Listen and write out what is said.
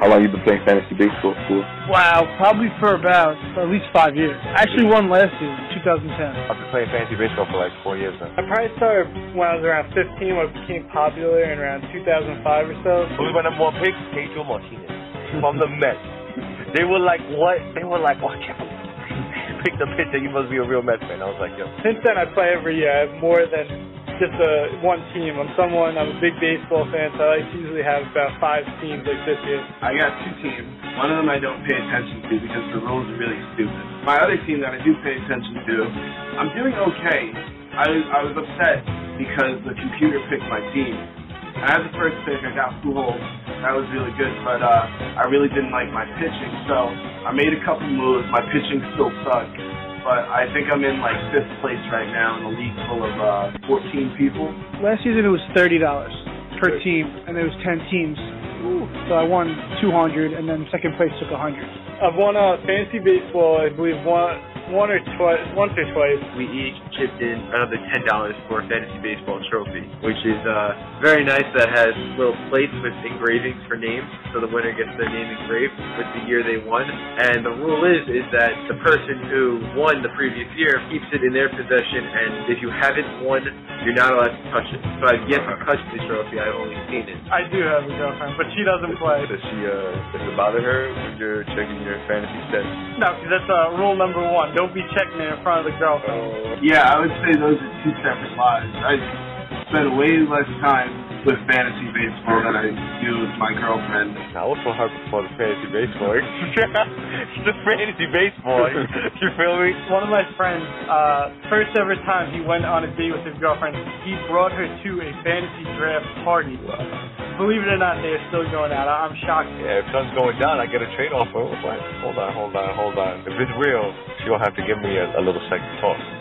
How long you been playing fantasy baseball for? Wow, probably for about at least 5 years. I actually won last year, 2010. I've been playing fantasy baseball for like 4 years now. I probably started when I was around 15, when it became popular in around 2005 or so. Who's my number one pick? Cato Martinez from the Mets. They were like, what? They were like, oh, I can't believe you picked the pitcher. You must be a real Mets fan. I was like, yo. Since then, I play every year. I have more than just one team. I'm a big baseball fan, so I usually have about 5 teams like this year. I got 2 teams. One of them I don't pay attention to because the rules are really stupid. My other team that I do pay attention to, I'm doing okay. I was upset because the computer picked my team. And as the first pick, I got Pujols. That was really good, but I really didn't like my pitching, so I made a couple moves. My pitching still sucks. But I think I'm in, like, 5th place right now in a league full of 14 people. Last season it was $30 per team, and there was 10 teams. Ooh. So I won $200, and then second place took $100. I've won fantasy baseball, I believe, once or twice. We each chipped in another $10 for a fantasy baseball trophy, which is very nice. That has little plates with engravings for names, so the winner gets their name engraved with the year they won. And the rule is that the person who won the previous year keeps it in their possession, and if you haven't won, you're not allowed to touch it. So I've yet to touch the trophy. I've only seen it. I do have a girlfriend, but she doesn't play. Does it bother her when you're checking your fantasy stats? No, because that's rule number 1. Don't be checking it in front of the girlfriend. Yeah, I would say those are 2 separate lives. I spend way less time with fantasy baseball than I do with my girlfriend. I was so hard for the fantasy baseball. It's just fantasy baseball. You feel me? One of my friends, first ever time he went on a date with his girlfriend, he brought her to a fantasy draft party. Wow. Believe it or not, they're still going out. I'm shocked. Yeah, if something's going down, I get a trade offer. Like, hold on. If it's real, she'll have to give me a little second thought.